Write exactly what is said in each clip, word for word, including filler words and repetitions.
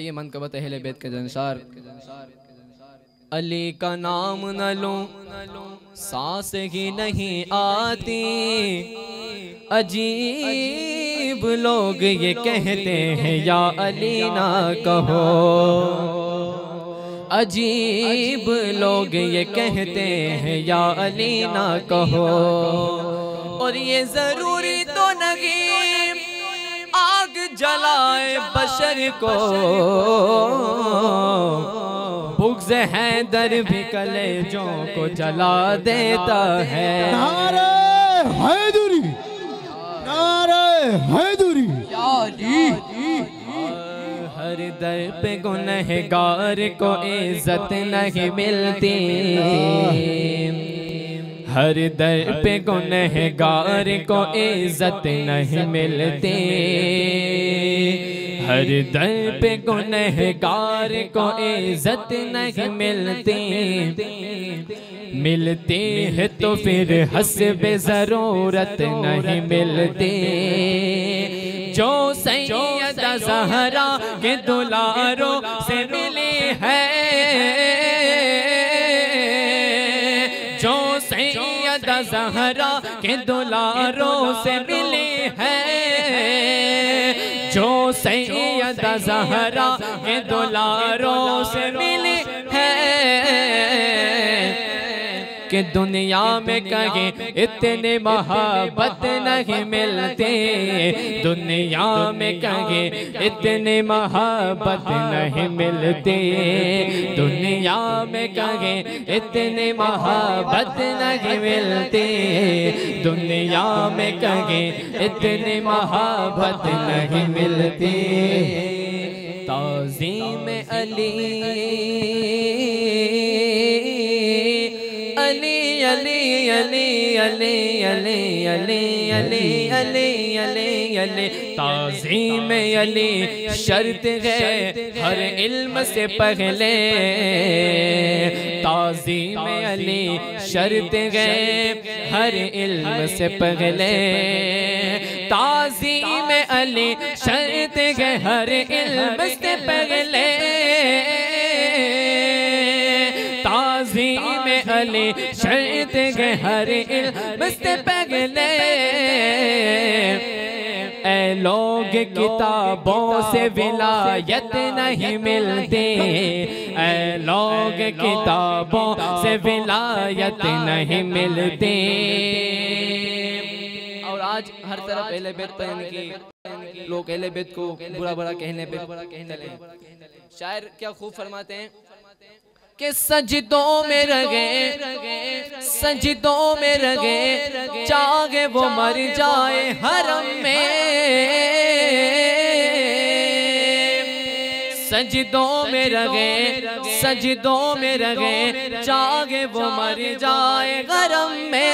आइए मनकबत अहले बैत के जंसार। अली का नाम न लूं सांस ही नहीं आती, अजीब लोग ये कहते हैं या अली ना कहो, अजीब लोग ये कहते हैं या अली ना कहो। और ये ज़रूरी तो नहीं आग जलाए बशर को, बुग़्ज़ हैदर भी कलेजों को जला देता है। नारे हैदरी, नारे हैदरी। हर दर पे गुनहगार को इज्जत नहीं मिलती, हर दर पे गुनहगार को इज्जत नहीं मिलती, हर दर पे गुनहगार को इज्जत नहीं मिलती, मिलती है तो फिर हस्बे ज़रूरत नहीं मिलती। जो सैयदा ज़हरा के दुलारों से मिली है, जो सैयदा ज़हरा के दुलारों से मिली है, जो सैयदा ज़हरा के दुलारों से मिली है, कि दुनिया में कहीं इतने मोहब्बत नहीं मिलते, दुनिया में कहीं इतने मोहब्बत नहीं मिलते, दुनिया में कहीं इतने मोहब्बत नहीं मिलते, दुनिया में कहीं इतने मोहब्बत नहीं मिलते। Tazeem Ali Ali Ali Ali Ali Ali Ali Ali Ali Ali Ali Tazeem Ali शर्त है हर इल्म से पहले, ताज़ीम अली शर्त है हर इल्म से पहले, ताज़ीम अली शर्त है हर इल्म से पहले, ताज़ीम अली शर्त है हर इल्म से पहले। ऐ लोग किताबों से विलायत नहीं मिलती, ऐ लोग किताबों से विलायत नहीं मिलती। और आज हर तरफ अहले बैत पहन की लोग अहले बैत को बुरा बुरा कहने पे चले। शायर क्या खूब फरमाते हैं के सजदों में रगे, सजदों में रगे चाहे वो मर जाए हरम में, सजदों में रगे, सजदों में रगे चाहे वो मर जाए हरम में,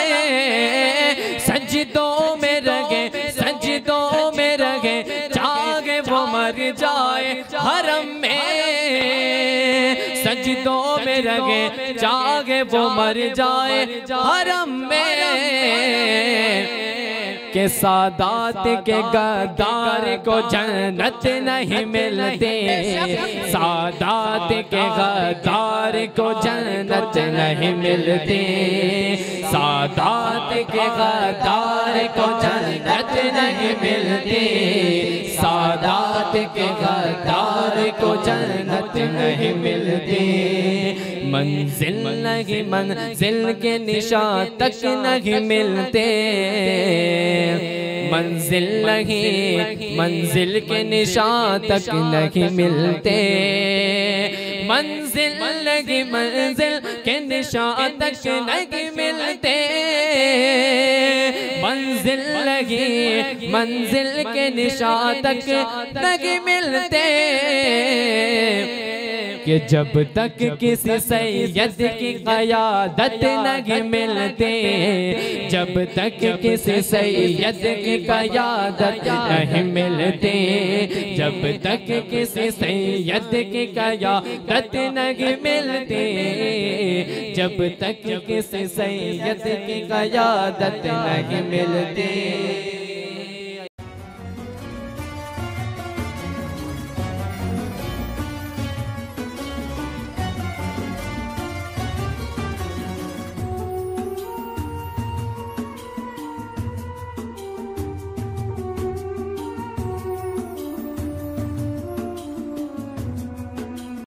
सजदों में रगे, सजदों में रगे चाहे वो मर जाए हरम में, सजदों में रगे जागे वो मर जाए हरम में। के सादात के गद्दार को जन्नत नहीं मिलती, सादात के गद्दार को जन्नत नहीं मिलती, सादात के गद्दार को जन्नत नहीं मिलती, सादात के गद्दार को जन्नत नहीं मिलती। मंजिल नहीं मंजिल के निशान तक नहीं मिलते, मंजिल नहीं मंजिल के निशान तक नहीं मिलते, मंजिल लगी मंजिल के निशान तक नहीं मिलते, मंजिल लगी मंजिल के निशान तक नहीं मिलते। कि जब तक किसी सैयद की क़यादत नहीं मिलते, जब तक किसी सैयद की क़यादत नहीं मिलते, जब तक किसी सैयद की क़यादत नहीं मिलते, जब तक किसी सैयद की क़यादत नहीं मिलते।